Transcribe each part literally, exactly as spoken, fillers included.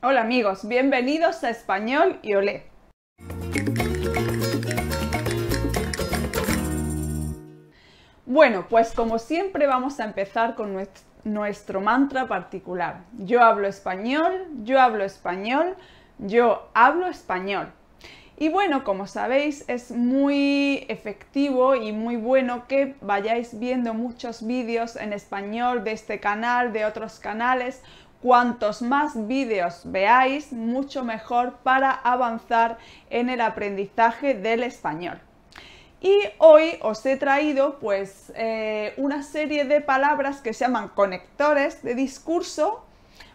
Hola amigos, bienvenidos a Español y Olé. Bueno, pues como siempre vamos a empezar con nuestro mantra particular. Yo hablo español, yo hablo español, yo hablo español. Y bueno, como sabéis, es muy efectivo y muy bueno que vayáis viendo muchos vídeos en español de este canal, de otros canales. Cuantos más vídeos veáis, mucho mejor para avanzar en el aprendizaje del español. Y hoy os he traído pues eh, una serie de palabras que se llaman conectores de discurso.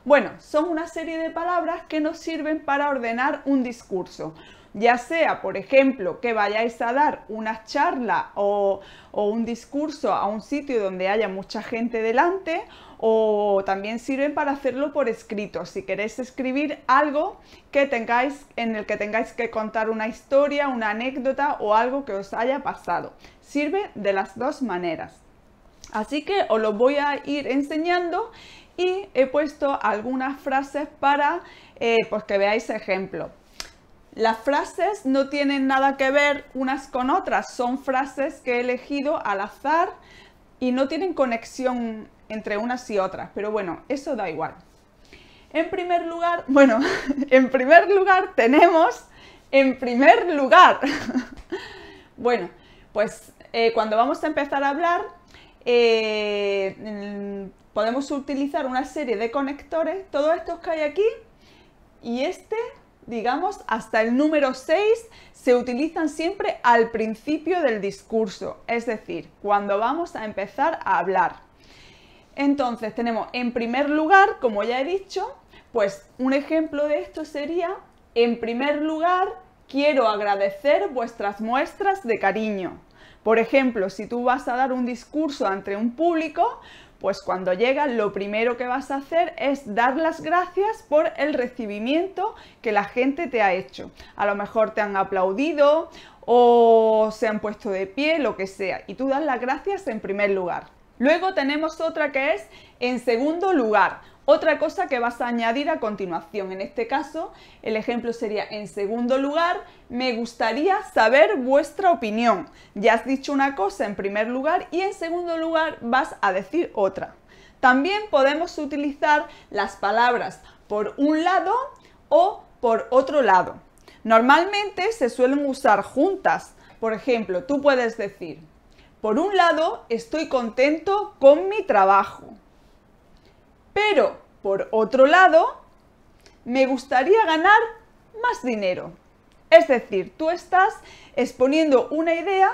Bueno, son una serie de palabras que nos sirven para ordenar un discurso. Ya sea, por ejemplo, que vayáis a dar una charla o, o un discurso a un sitio donde haya mucha gente delante, o también sirven para hacerlo por escrito. Si queréis escribir algo que tengáis, en el que tengáis que contar una historia, una anécdota o algo que os haya pasado. Sirve de las dos maneras. Así que os lo voy a ir enseñando y he puesto algunas frases para eh, pues que veáis ejemplo. Las frases no tienen nada que ver unas con otras, son frases que he elegido al azar y no tienen conexión entre unas y otras, pero bueno, eso da igual. En primer lugar, bueno, en primer lugar tenemos, en primer lugar. Bueno, pues eh, cuando vamos a empezar a hablar, eh, podemos utilizar una serie de conectores, todos estos que hay aquí y este. Digamos, hasta el número seis se utilizan siempre al principio del discurso, es decir, cuando vamos a empezar a hablar. Entonces tenemos en primer lugar, como ya he dicho, pues un ejemplo de esto sería: en primer lugar, quiero agradecer vuestras muestras de cariño. Por ejemplo, si tú vas a dar un discurso ante un público, pues cuando llegas lo primero que vas a hacer es dar las gracias por el recibimiento que la gente te ha hecho. A lo mejor te han aplaudido o se han puesto de pie, lo que sea, y tú das las gracias en primer lugar. Luego tenemos otra que es en segundo lugar, otra cosa que vas a añadir a continuación. En este caso, el ejemplo sería: en segundo lugar, me gustaría saber vuestra opinión. Ya has dicho una cosa en primer lugar y en segundo lugar vas a decir otra. También podemos utilizar las palabras por un lado o por otro lado. Normalmente se suelen usar juntas. Por ejemplo, tú puedes decir: por un lado, estoy contento con mi trabajo. Pero, por otro lado, me gustaría ganar más dinero. Es decir, tú estás exponiendo una idea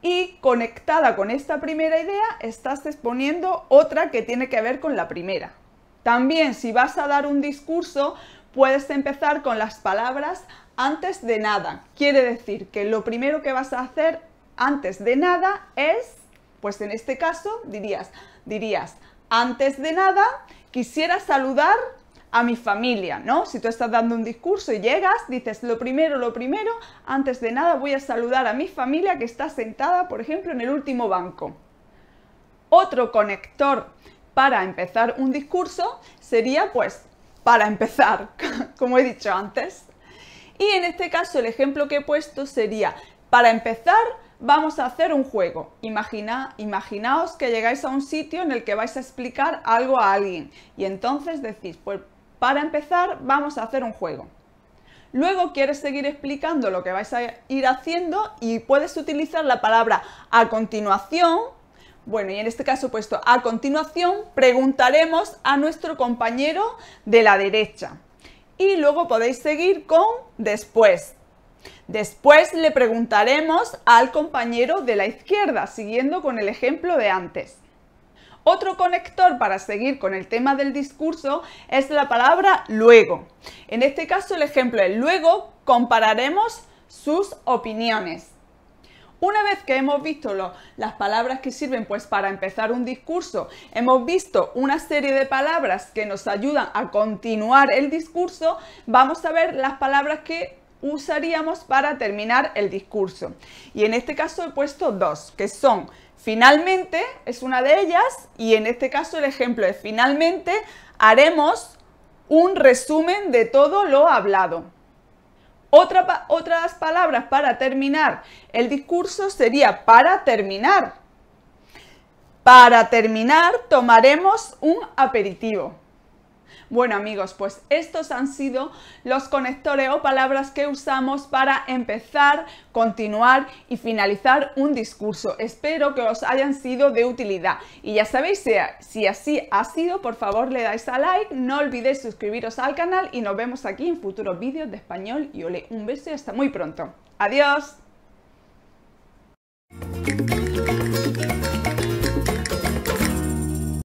y conectada con esta primera idea estás exponiendo otra que tiene que ver con la primera. También, si vas a dar un discurso, puedes empezar con las palabras antes de nada. Quiere decir que lo primero que vas a hacer antes de nada es, pues en este caso dirías, dirías, antes de nada, quisiera saludar a mi familia, ¿no? Si tú estás dando un discurso y llegas, dices lo primero, lo primero, antes de nada voy a saludar a mi familia que está sentada, por ejemplo, en el último banco. Otro conector para empezar un discurso sería, pues, para empezar, como he dicho antes. Y en este caso el ejemplo que he puesto sería: para empezar, vamos a hacer un juego. Imagina, imaginaos que llegáis a un sitio en el que vais a explicar algo a alguien y entonces decís, pues para empezar vamos a hacer un juego. Luego quieres seguir explicando lo que vais a ir haciendo y puedes utilizar la palabra a continuación. Bueno, y en este caso he puesto: a continuación preguntaremos a nuestro compañero de la derecha. Y luego podéis seguir con después. Después le preguntaremos al compañero de la izquierda, siguiendo con el ejemplo de antes. Otro conector para seguir con el tema del discurso es la palabra luego. En este caso el ejemplo es: luego compararemos sus opiniones. Una vez que hemos visto lo, las palabras que sirven pues para empezar un discurso, hemos visto una serie de palabras que nos ayudan a continuar el discurso, vamos a ver las palabras que usaríamos para terminar el discurso. Y en este caso he puesto dos, que son finalmente, es una de ellas, y en este caso el ejemplo es: finalmente haremos un resumen de todo lo hablado. Otra pa- otras palabras para terminar el discurso sería para terminar. Para terminar, tomaremos un aperitivo. Bueno amigos, pues estos han sido los conectores o palabras que usamos para empezar, continuar y finalizar un discurso. Espero que os hayan sido de utilidad. Y ya sabéis, si así ha sido, por favor le dais a like, no olvidéis suscribiros al canal y nos vemos aquí en futuros vídeos de Español y Olé. Un beso y hasta muy pronto. ¡Adiós!